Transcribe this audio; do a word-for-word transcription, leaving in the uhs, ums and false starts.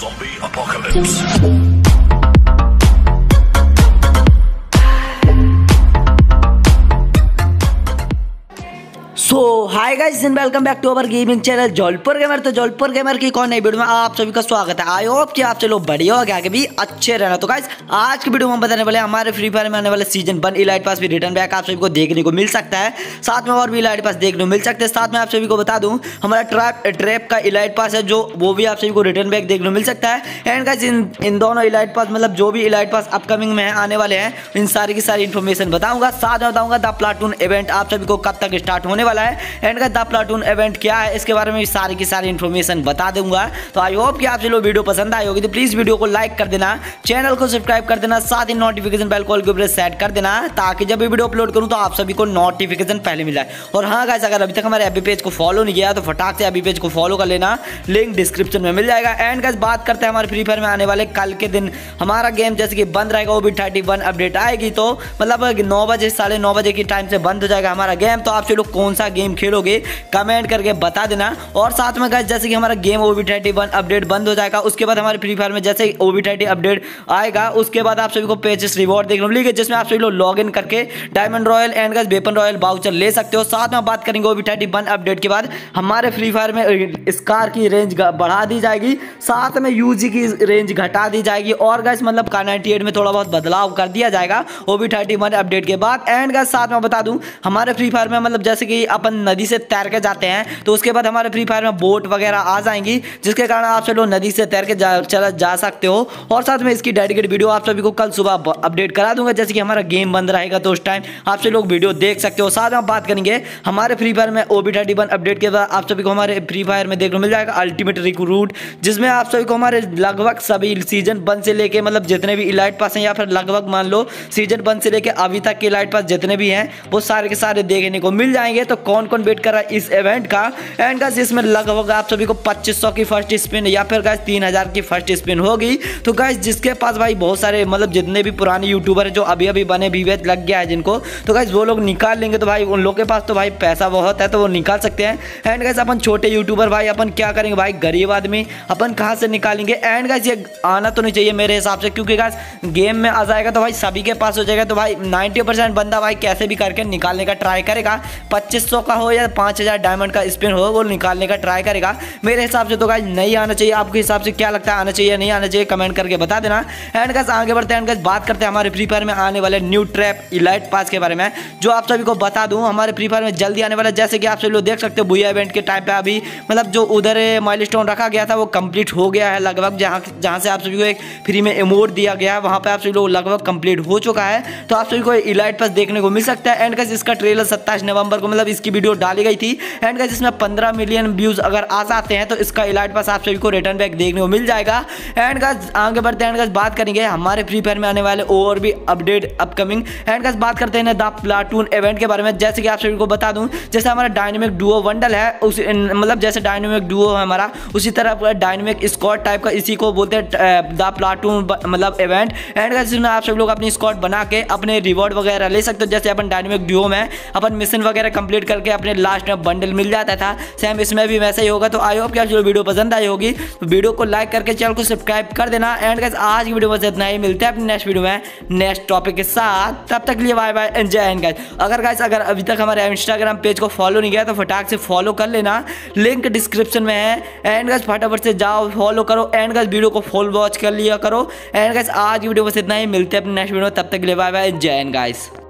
Zombie apocalypse. So hi guys and welcome back to our gaming channel जॉलपर gamer. तो जॉलपर gamer की कौन नई वीडियो में आप सभी का स्वागत है। आई होप कि आप चलो बढ़िया हो, आगे भी अच्छे रहना। तो गाइस आज की वीडियो में हम बताने वाले हमारे फ्री फायर में आने वाले सीजन वन इलाइट पास भी रिटर्न बैक आप सभी को देखने को मिल सकता है, साथ में और भी इलाइट पास देखने को मिल सकते हैं। साथ में आप सभी को बता दूँ हमारा ट्रैप ट्रैप का इलाइट पास है जो वो भी आप सभी को रिटर्न बैक देखने को मिल सकता है। एंड गाइस इन इन दोनों इलाइट पास मतलब जो भी इलाइट पास अपकमिंग में आने वाले हैं इन सारी की सारी इन्फॉर्मेशन बताऊँगा। साथ में बताऊँगा द प्लाटून इवेंट आप सभी को कब तक स्टार्ट होने वाला है एंड का द प्लाटून इवेंट क्या है इसके बारे में सारी की सारी इन्फॉर्मेशन बता दूंगा। तो आई होप कि आप सभी लोग वीडियो पसंद आई होगी, तो प्लीज वीडियो को लाइक कर देना, चैनल को सब्सक्राइब कर देना, साथ ही नोटिफिकेशन बेल को ऑल के ऊपर सेट कर देना ताकि जब भी वीडियो अपलोड करूं तो आप सभी को नोटिफिकेशन पहले मिल जाए। और हाँ गाइस, अगर अभी तक हमारे एबी पेज को फॉलो नहीं किया तो फटाक से एबी पेज को फॉलो कर लेना, लिंक डिस्क्रिप्शन में मिल जाएगा। एंड गाइस बात करते हैं हमारे फ्री फायर में आने वाले कल के दिन हमारा गेम जैसे कि बंद रहेगा, ओ बी इकतीस अपडेट आएगी तो मतलब नौ बजे साढ़े नौ बजे के टाइम से बंद हो जाएगा हमारा गेम। तो आप सभी लोग कौन सा गेम खेलोगे कमेंट करके बता देना। और साथ में गाइस जैसे कि हमारा गेम ओ बी इकतीस अपडेट बंद हो जाएगा उसके बाद हमारे फ्री फायर में जैसे ही ओ बी इकतीस अपडेट आएगा उसके बाद आप सभी को पेजेस रिवॉर्ड देखने को मिलेगी जिसमें आप सभी लोग लॉग इन करके diamond royal and guys weapon royal voucher ले सकते हो। साथ में बात करेंगे ओ बी इकतीस अपडेट के बाद हमारे फ्री फायर में स्कार की रेंज बढ़ा दी जाएगी, साथ में यूजी की रेंज घटा दी जाएगी और गाइस मतलब का अट्ठानवे में थोड़ा बहुत बदलाव कर दिया जाएगा ओ बी इकतीस अपडेट के बाद। एंड गाइस साथ में बता दूं हमारे फ्री फायर में मतलब जैसे कि अपन नदी से तैर के जाते हैं तो उसके बाद हमारे फ्री फायर में बोट वगैरह आ जाएंगी जिसके कारण आप सभी लोग नदी से तैर के जा, चला जा सकते हो। और साथ में इसकी डेडिकेट वीडियो आप सभी को कल सुबह अपडेट करा दूंगा जैसे कि हमारा गेम बंद रहेगा तो उस टाइम आप सभी लोग वीडियो देख सकते हो। साथ में बात करेंगे हमारे फ्री फायर में ओ बी इकतीस अपडेट के बाद आप सभी को हमारे फ्री फायर में देखने को मिल जाएगा अल्टीमेट रिक्रूट, जिसमें आप सभी को हमारे लगभग सभी सीजन वन से लेकर मतलब जितने भी इलाइट पास हैं या फिर लगभग मान लो सीजन वन से लेकर अभी तक के इलाइट पास जितने भी हैं वो सारे के सारे देखने को मिल जाएंगे। तो कौन कौन वेट कर रहा है इस इवेंट का। एंड गाइस इसमें लगभग आप सभी को पच्चीस सौ की फर्स्ट स्पिन या फिर गाइस तीन हज़ार की फर्स्ट स्पिन होगी। तो गाइस जिसके पास भाई बहुत सारे मतलब जितने भी पुराने यूट्यूबर हैं जो अभी अभी बने वीवेट लग गया है जिनको, तो गाइस वो लोग निकाल लेंगे। तो भाई उन लोग के पास तो भाई पैसा बहुत है तो वो निकाल सकते हैं। एंड गाइस अपन छोटे यूट्यूबर भाई अपन क्या करेंगे भाई, गरीब आदमी अपन कहाँ से निकालेंगे। एंड गाइस ये आना तो नहीं चाहिए मेरे हिसाब से क्योंकि गाइस गेम में आ जाएगा तो भाई सभी के पास हो जाएगा। तो भाई नाइन्टी परसेंट बंदा भाई कैसे भी करके निकालने का ट्राई करेगा, पच्चीस सौ का हो या पाँच हज़ार डायमंड का स्पिन हो वो निकालने का ट्राई करेगा मेरे हिसाब से। तो गाइस नहीं आना चाहिए, आपके हिसाब से क्या लगता है आना चाहिए नहीं आना चाहिए कमेंट करके बता देना। एंड गाइस आगे बढ़ते हैं, एंड गाइस बात करते हैं हमारे फ्री फायर में आने वाले न्यू ट्रैप इलाइट पास के बारे में जो आप सभी को बता दूं हमारे फ्री फायर में जल्दी आने वाला। जैसे कि आप सभी लोग देख सकते हो बुया इवेंट के टाइम पर अभी मतलब जो उधर माइलस्टोन रखा गया था वो कंप्लीट हो गया है लगभग, जहाँ जहाँ से आप सभी को एक फ्री में इमोट दिया गया है वहाँ पर आप सभी लोग लगभग कंप्लीट हो चुका है। तो आप सभी को इलाइट पास देखने को मिल सकता है। एंड गाइस इसका ट्रेलर सत्ताईस नवंबर को मतलब इसकी वीडियो डाली गई थी। एंड गाइस इसमें पंद्रह मिलियन व्यूज अगर आ जाते हैं तो इसका इलाइट पास आप सभी को रिटर्न बैक देखने को मिल जाएगा। एंड गाइस आगे बढ़ते हैं, एंड गाइस बात करेंगे हमारे फ्री फायर में आने वाले और भी अपडेट अपकमिंग। एंड गाइस बात करते हैं द प्लाटून इवेंट के बारे में। जैसे कि आप सभी को बता दूं जैसे हमारा डायनेमिक डुओ वंडल है उस मतलब जैसे डायनेमिक डुओ है हमारा उसी तरह डायनेमिक स्क्वाड टाइप का इसी को बोलते हैं द प्लाटून मतलब इवेंट। एंड गाइस इसमें आप सभी लोग अपनी स्क्वाड बना के अपने रिवॉर्ड वगैरह ले सकते हो। जैसे अपन डायनेमिक डुओ में अपन मिशन वगैरह कंप्लीट करके अपने लास्ट में बंडल मिल जाता था, सेम इसमें भी वैसा ही होगा। तो आई होप कि आपको वीडियो पसंद आई होगी, तो वीडियो को लाइक करके चैनल को सब्सक्राइब कर देना। एंड गाइस आज की वीडियो बस इतना ही, मिलते हैं अपने नेक्स्ट वीडियो में नेक्स्ट टॉपिक के साथ, तब तक के लिए बाय बाय एंड जय हिंद गाइस। अगर गाइस अगर अभी तक हमारे इंस्टाग्राम पेज को फॉलो नहीं किया तो फटाक से फॉलो कर लेना, लिंक डिस्क्रिप्शन में है। एंड गाइस फटाफट से जाओ फॉलो करो, एंड गाइस वीडियो को फुल वॉच कर लिया करो। एंड गाइस आज की वीडियो बस इतना ही, मिलते हैं अपने नेक्स्ट वीडियो में, तब तक के लिए बाय बाय जय हिंद गाइस।